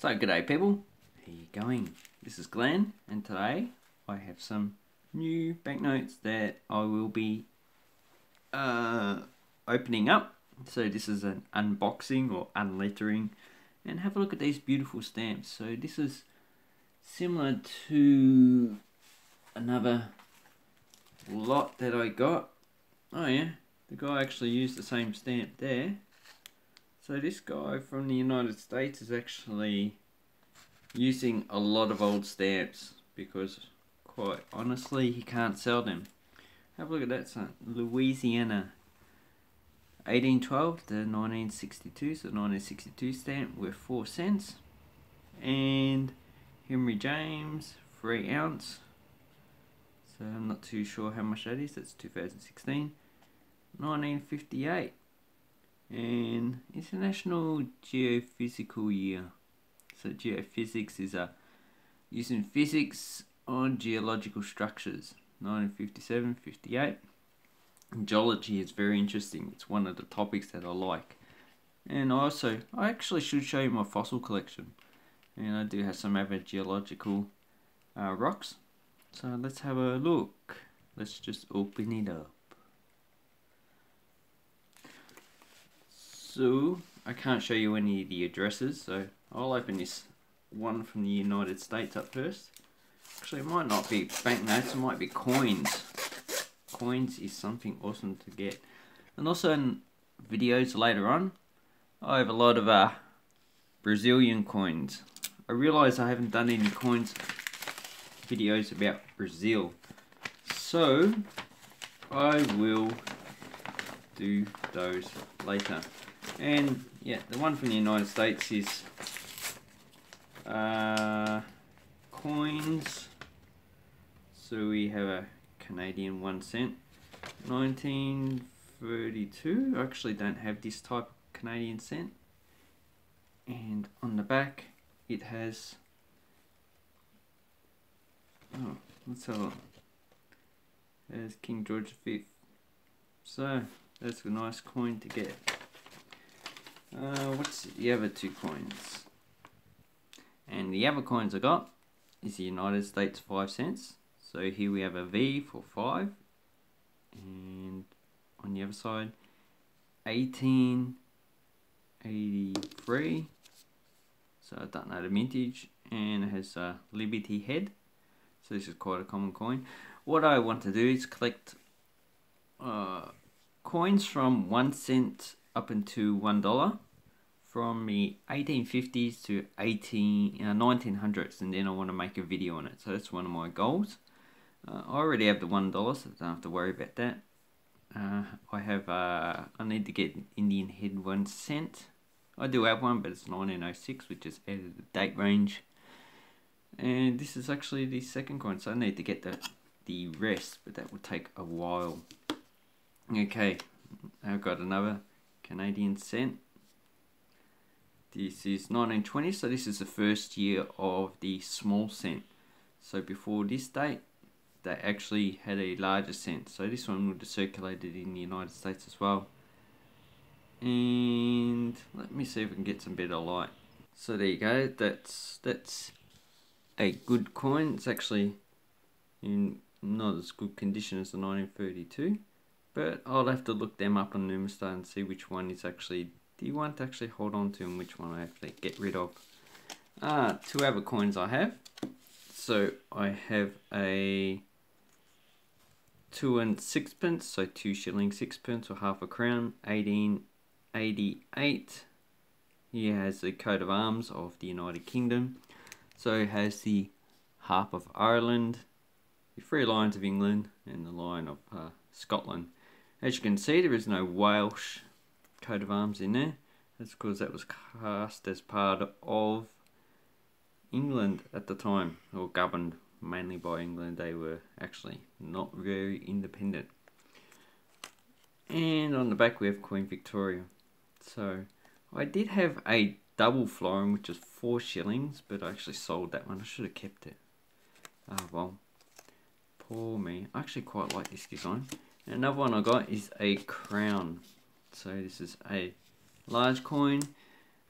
So g'day people, how you going? This is Glenn and today I have some new banknotes that I will be opening up. So this is an unboxing or unlettering, and have a look at these beautiful stamps. So this is similar to another lot that I got. Oh yeah, the guy actually used the same stamp there. So this guy from the United States is actually using a lot of old stamps because, quite honestly, he can't sell them. Have a look at that son, Louisiana, 1812 to 1962, so 1962 stamp worth 4 cents. And Henry James, 3 ounce. So I'm not too sure how much that is, that's 2016. 1958. And International Geophysical Year. So geophysics is using physics on geological structures. 1957, 58. And geology is very interesting. It's one of the topics that I like. And I actually should show you my fossil collection. And I do have some other geological rocks. So let's have a look. Let's just open it up. So, I can't show you any of the addresses, so I'll open this one from the United States up first. Actually, it might not be banknotes, it might be coins. Coins is something awesome to get. And also in videos later on, I have a lot of Brazilian coins. I realise I haven't done any coins videos about Brazil. So, I will do those later. And yeah, the one from the United States is coins. So we have a Canadian 1 cent, 1932. I actually don't have this type of Canadian cent. And on the back, it has. Oh, let's have a look. There's King George V. So that's a nice coin to get. What's the other two coins? And the other coins I got is the United States 5 cents. So here we have a V for 5, and on the other side 1883. So I don't know the mintage, and it has a Liberty head. So this is quite a common coin. What I want to do is collect coins from 1 cent up into $1 from the 1850s to 1900s, and then I want to make a video on it. So that's one of my goals. I already have the $1, so I don't have to worry about that. I need to get Indian head 1 cent. I do have one, but it's 1906, which is out of the date range. And this is actually the second coin, so I need to get the rest, but that will take a while. Okay, I've got another Canadian cent. This is 1920, so this is the first year of the small cent. So before this date, they actually had a larger cent. So this one would have circulated in the United States as well. And let me see if we can get some better light. So there you go, that's a good coin. It's actually in not as good condition as the 1932. But I'll have to look them up on Numista and see which one is actually the one to actually hold on to and which one I actually get rid of. Two other coins I have. So I have a 2 and 6 pence, so 2 shillings 6 pence or half a crown, 1888. Here has the coat of arms of the United Kingdom. So it has the harp of Ireland, the 3 lions of England, and the lion of Scotland. As you can see, there is no Welsh coat of arms in there. That's because that was cast as part of England at the time, or governed mainly by England. They were actually not very independent. And on the back we have Queen Victoria. So I did have a double florin, which is 4 shillings, but I actually sold that one. I should have kept it. Ah well, poor me. I actually quite like this design. Another one I got is a crown. So this is a large coin.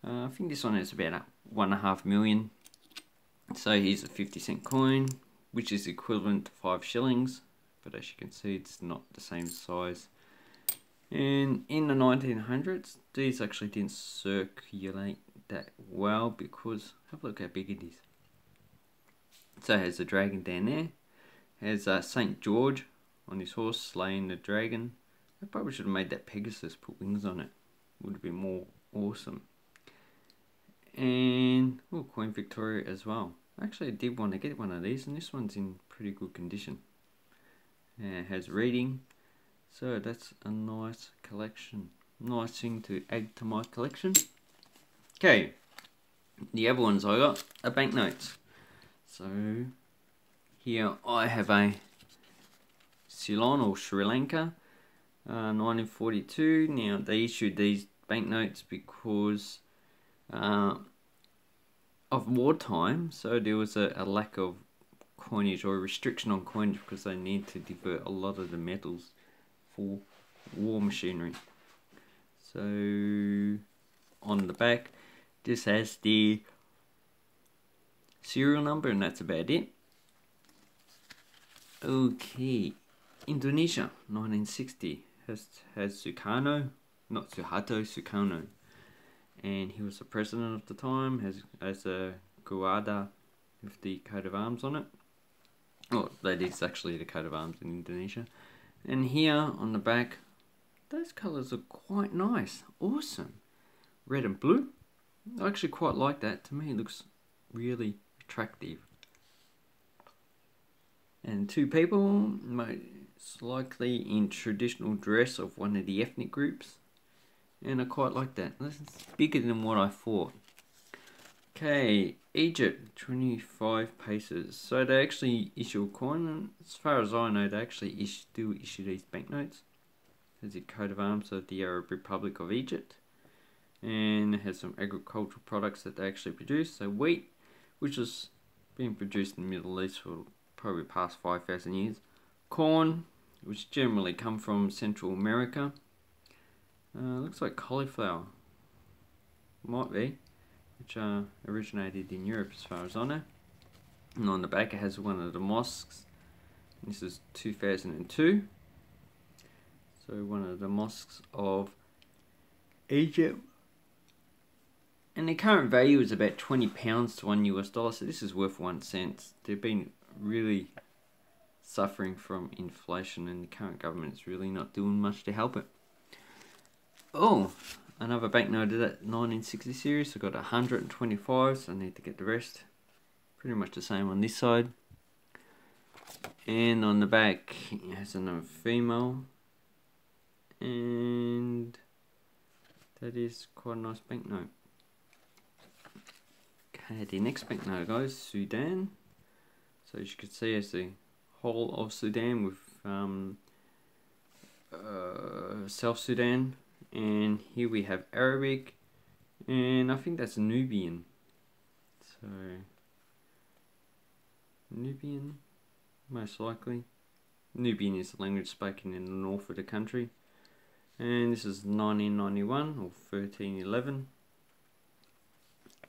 I think this one is about 1.5 million. So here's a 50-cent coin, which is equivalent to 5 shillings, but as you can see, it's not the same size. And in the 1900s, these actually didn't circulate that well, because have a look how big it is. So it has a dragon down there. It has Saint George on his horse slaying the dragon. I probably should have made that Pegasus, put wings on it. Would have been more awesome. And oh, Queen Victoria as well. Actually, I did want to get one of these, and this one's in pretty good condition. It has reading. So that's a nice collection. Nice thing to add to my collection. Okay, the other ones I got are banknotes. So here I have a Ceylon or Sri Lanka 1942. Now they issued these banknotes because of wartime, so there was a lack of coinage or a restriction on coinage because they need to divert a lot of the metals for war machinery. So on the back, this has the serial number, and that's about it. Okay, Indonesia 1960 has Sukarno, not Suharto, Sukarno, and he was the president of the time. Has a Garuda with the coat of arms on it. Oh, that is actually the coat of arms in Indonesia. And here on the back, those colours are quite nice, awesome. Red and blue. I actually quite like that. To me, it looks really attractive. And two people, most likely in traditional dress of one of the ethnic groups. And I quite like that. This is bigger than what I thought. Okay, Egypt, 25 paces. So they actually issue a coin, and as far as I know, they actually still issue these banknotes. There's a coat of arms of the Arab Republic of Egypt. And it has some agricultural products that they actually produce. So wheat, which has been produced in the Middle East for probably past 5,000 years. Corn, which generally come from Central America. Looks like cauliflower. Might be. Which originated in Europe as far as I know. And on the back it has one of the mosques. This is 2002. So one of the mosques of Egypt. And the current value is about £20 to $1 US, so this is worth 1 cent. They've been really suffering from inflation, and the current government is really not doing much to help it. Oh, another banknote of that 1960 series. I've got 125, so I need to get the rest. Pretty much the same on this side. And on the back, it has another female. And that is quite a nice banknote. Okay, the next banknote, guys, Sudan. So as you can see, it's the whole of Sudan with South Sudan, and here we have Arabic, and I think that's Nubian. So Nubian, most likely. Nubian is the language spoken in the north of the country, and this is 1991 or 1311.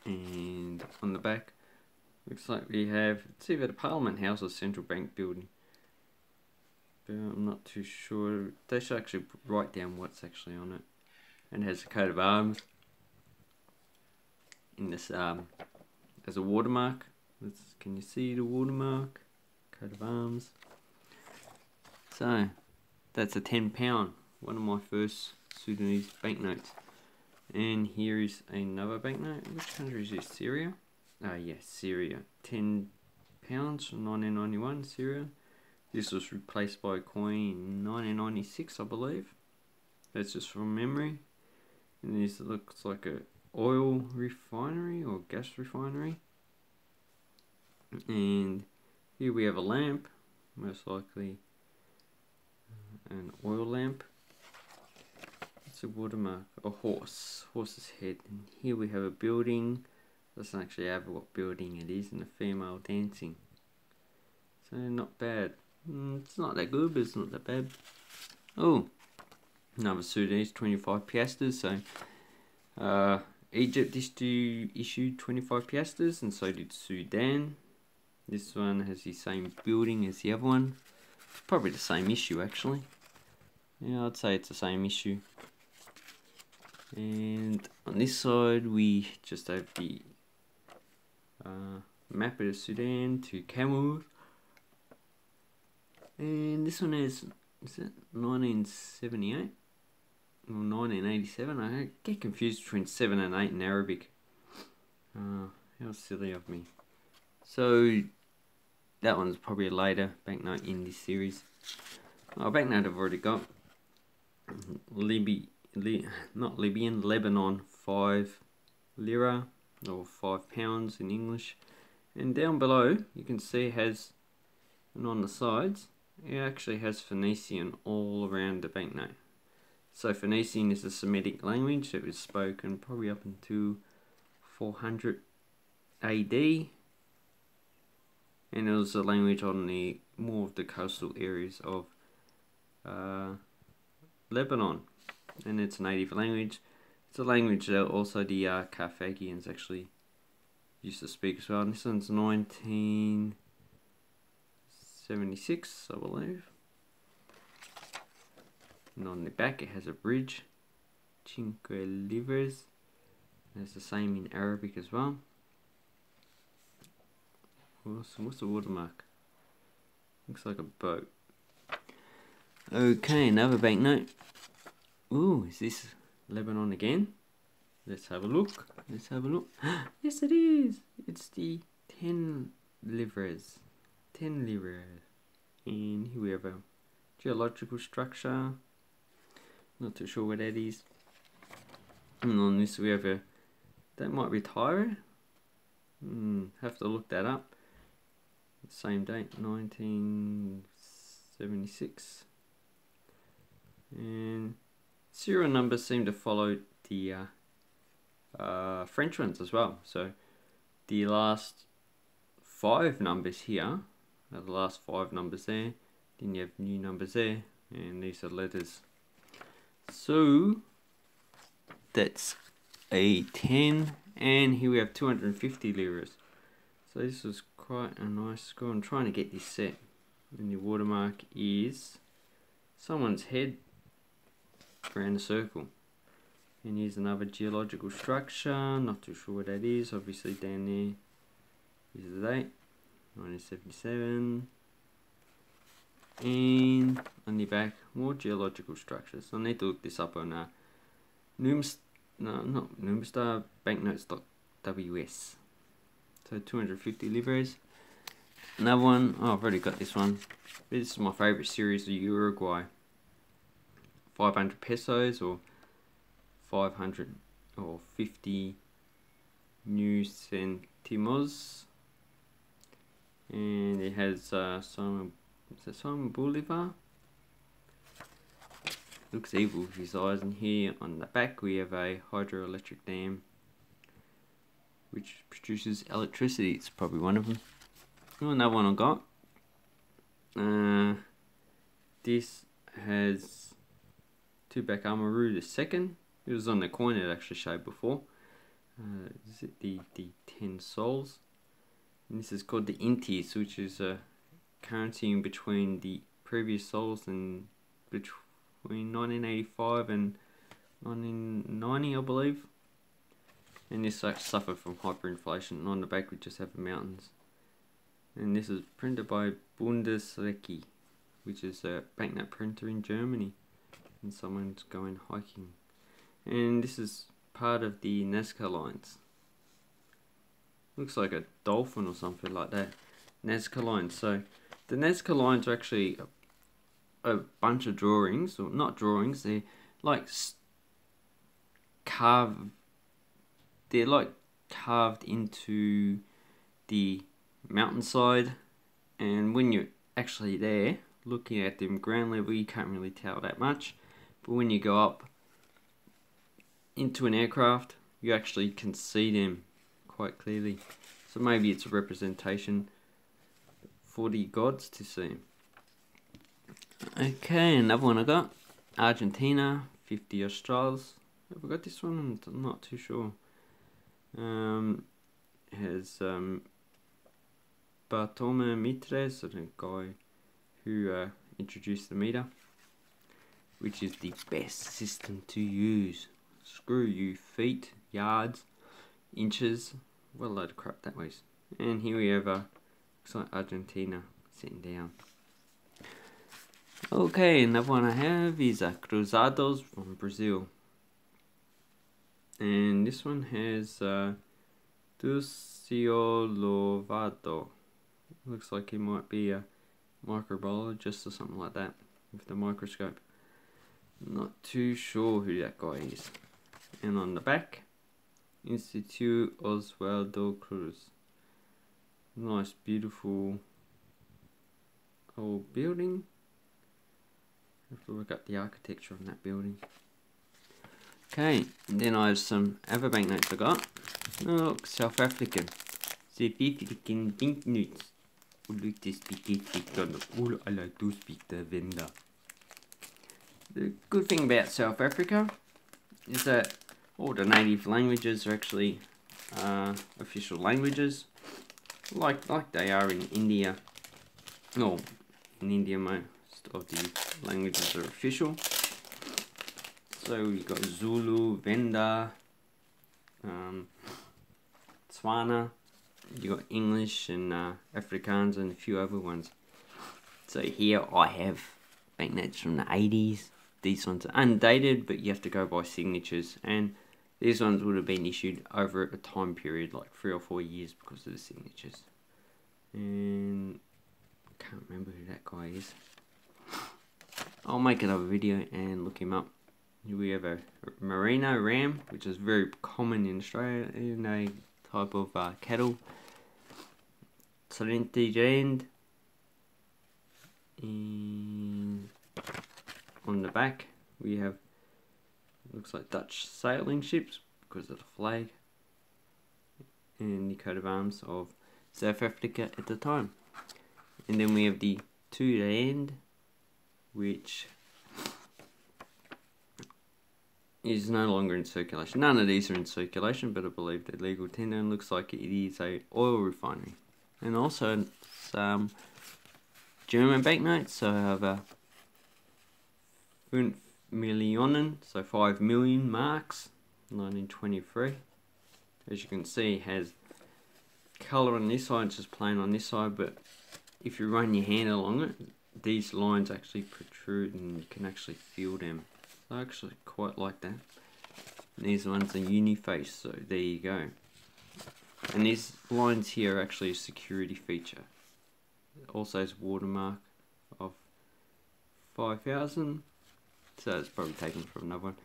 And on the back, looks like we have, it's either the Parliament House or Central Bank Building. But I'm not too sure. They should actually write down what's actually on it. And it has a coat of arms. In this, as a watermark. Can you see the watermark? Coat of arms. So, that's a £10. One of my first Sudanese banknotes. And here is another banknote. Which country is this? Syria? Ah, yes, Syria. £10 from 1991, Syria. This was replaced by a coin in 1996, I believe. That's just from memory. And this looks like a oil refinery or gas refinery. And here we have a lamp, most likely an oil lamp. It's a watermark, a horse's head. And here we have a building. Doesn't actually have what building it is, and a female dancing. So not bad. It's not that good, but it's not that bad. Oh, another Sudanese, 25 piastres. So Egypt issued 25 piastres, and so did Sudan. This one has the same building as the other one. It's probably the same issue, actually. Yeah, I'd say it's the same issue. And on this side, we just have the map of Sudan to camels. And this one is it 1978 or 1987? I get confused between 7 and 8 in Arabic. How silly of me. So that one's probably a later banknote in this series. Oh, banknote I've already got. Lebanon 5 lira or £5 in English. And down below you can see it has, and on the sides it actually has Phoenician all around the banknote. So Phoenician is a Semitic language that was spoken probably up until 400 AD, and it was a language on the more of the coastal areas of Lebanon, and it's a native language. It's a language that also the Carthaginians actually used to speak as well. And this one's 1976, I believe. And on the back it has a bridge, Cinque Livres. And it's the same in Arabic as well. Awesome. What's the watermark? Looks like a boat. Okay, another banknote. Ooh, is this Lebanon again? Let's have a look. Let's have a look. Yes, it is. It's the 10 livres. 10 livres. And here we have a geological structure. Not too sure what that is. And on this we have a... that might be Tyre. Have to look that up. Same date, 1976. And serial numbers seem to follow the French ones as well. So the last 5 numbers here are the last 5 numbers there. Then you have new numbers there, and these are letters. So that's a 10, and here we have 250 liras. So this was quite a nice score. I'm trying to get this set, and the watermark is someone's head around a circle. And here's another geological structure. Not too sure what that is. Obviously down there is the date, 1977. And on the back, more geological structures. So I need to look this up on Numista, banknotes.ws. So 250 livres. Another one. Oh, I've already got this one. This is my favourite series, the Uruguay. 500 pesos or 500 or 50 new centimos, and it has Simon Bolivar. Looks evil with his eyes. And here on the back we have a hydroelectric dam which produces electricity. It's probably one of them. Oh, another one I got. This has back Amaru II. It was on the coin it actually showed before. Is it the 10 sols? And this is called the Intis, which is a currency in between the previous sols, and between 1985 and 1990, I believe. And this suffered from hyperinflation. And on the back we just have the mountains. And this is printed by Bundesdruckerei, which is a banknote printer in Germany. And someone's going hiking. And this is part of the Nazca lines. Looks like a dolphin or something like that. Nazca lines. So the Nazca lines are actually a bunch of drawings, or not drawings, they're like carved. They're like carved into the mountainside, and when you're actually there looking at them ground level, you can't really tell that much. But when you go up into an aircraft, you actually can see them quite clearly. So maybe it's a representation for the gods to see. Okay, another one I got. Argentina, 50 Australs. Have I got this one? I'm not too sure. Has Bartome Mitre, so the guy who introduced the meter, which is the best system to use. Screw you, feet, yards, inches, what a load of crap that was. And here we have looks like Argentina sitting down. Okay, another one I have is Cruzados from Brazil. And this one has Ducciolovato. Looks like he might be a microbiologist or something like that with the microscope. Not too sure who that guy is. And on the back, Institute Oswaldo Cruz. Nice, beautiful old building. Have to look up the architecture on that building. Okay, and then I have some other banknotes I got. Oh, look, South African. The African banknotes. Oh, look, they speak Afrikaans. Oh, I like to speak the Venda. The good thing about South Africa is that all the native languages are actually official languages, like they are in India. No, in India most of the languages are official. So we got Zulu, Venda, Tswana. You got English and Afrikaans and a few other ones. So here I have banknotes from the 80s. These ones are undated, but you have to go by signatures, and these ones would have been issued over a time period like 3 or 4 years because of the signatures. And I can't remember who that guy is. I'll make another video and look him up. Here we have a merino ram, which is very common in Australia, in a type of cattle. $70,000. And on the back we have, looks like Dutch sailing ships because of the flag and the coat of arms of South Africa at the time. And then we have the $2, which is no longer in circulation. None of these are in circulation, but I believe that legal tender, and looks like it is a oil refinery. And also some German banknotes, so I have a 5 Millionen, so 5 million marks, 1923. As you can see, it has colour on this side, just plain on this side, but if you run your hand along it, these lines actually protrude and you can actually feel them. So I actually quite like that. And these ones are uniface, so there you go. And these lines here are actually a security feature. Also has watermark of 5,000, so it's probably taken from another one.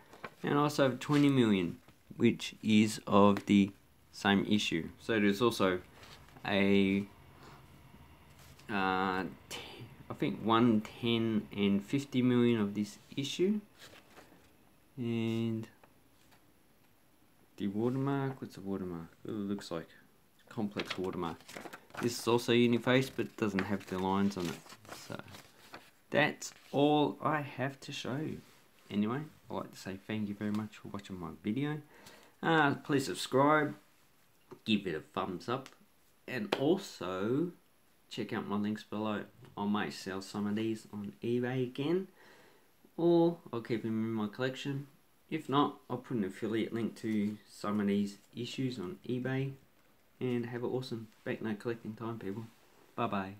And also have 20 million, which is of the same issue. So there's also a I think 1, 10 and 50 million of this issue. And the watermark, what's the watermark? It looks like complex watermark. This is also uniface, but doesn't have the lines on it. So that's all I have to show you. Anyway, I'd like to say thank you very much for watching my video. Please subscribe, give it a thumbs up, and also check out my links below. I might sell some of these on eBay again, or I'll keep them in my collection. If not, I'll put an affiliate link to some of these issues on eBay. And have an awesome banknote collecting time, people. Bye bye.